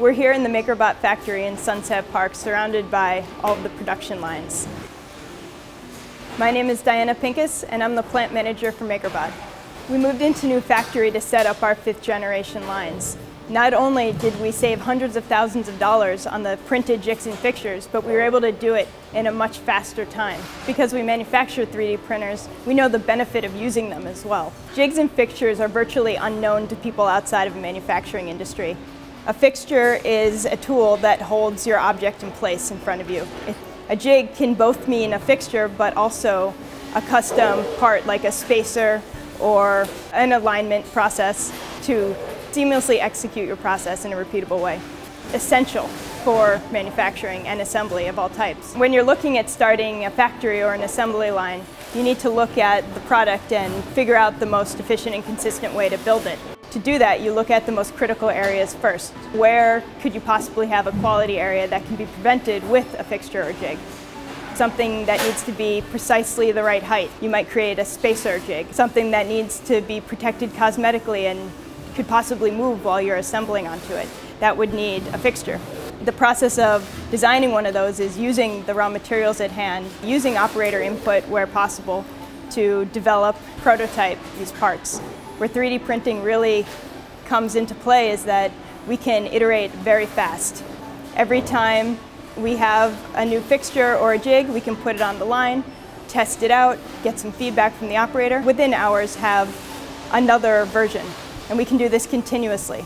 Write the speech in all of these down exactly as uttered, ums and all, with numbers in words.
We're here in the MakerBot factory in Sunset Park, surrounded by all of the production lines. My name is Diana Pincus, and I'm the plant manager for MakerBot. We moved into a new factory to set up our fifth generation lines. Not only did we save hundreds of thousands of dollars on the printed jigs and fixtures, but we were able to do it in a much faster time. Because we manufacture three D printers, we know the benefit of using them as well. Jigs and fixtures are virtually unknown to people outside of the manufacturing industry. A fixture is a tool that holds your object in place in front of you. A jig can both mean a fixture, but also a custom part like a spacer or an alignment process to seamlessly execute your process in a repeatable way. Essential for manufacturing and assembly of all types. When you're looking at starting a factory or an assembly line, you need to look at the product and figure out the most efficient and consistent way to build it. To do that, you look at the most critical areas first. Where could you possibly have a quality area that can be prevented with a fixture or jig? Something that needs to be precisely the right height. You might create a spacer jig. Something that needs to be protected cosmetically and could possibly move while you're assembling onto it. That would need a fixture. The process of designing one of those is using the raw materials at hand, using operator input where possible to develop, prototype these parts. Where three D printing really comes into play is that we can iterate very fast. Every time we have a new fixture or a jig, we can put it on the line, test it out, get some feedback from the operator. Within hours, have another version. And we can do this continuously.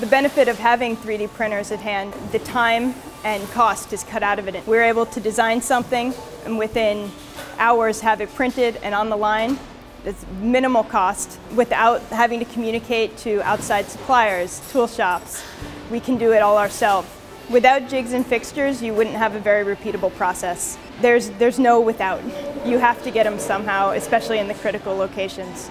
The benefit of having three D printers at hand, the time and cost is cut out of it. We're able to design something and within hours have it printed and on the line. It's minimal cost without having to communicate to outside suppliers, tool shops. We can do it all ourselves. Without jigs and fixtures, you wouldn't have a very repeatable process. There's, there's no without. You have to get them somehow, especially in the critical locations.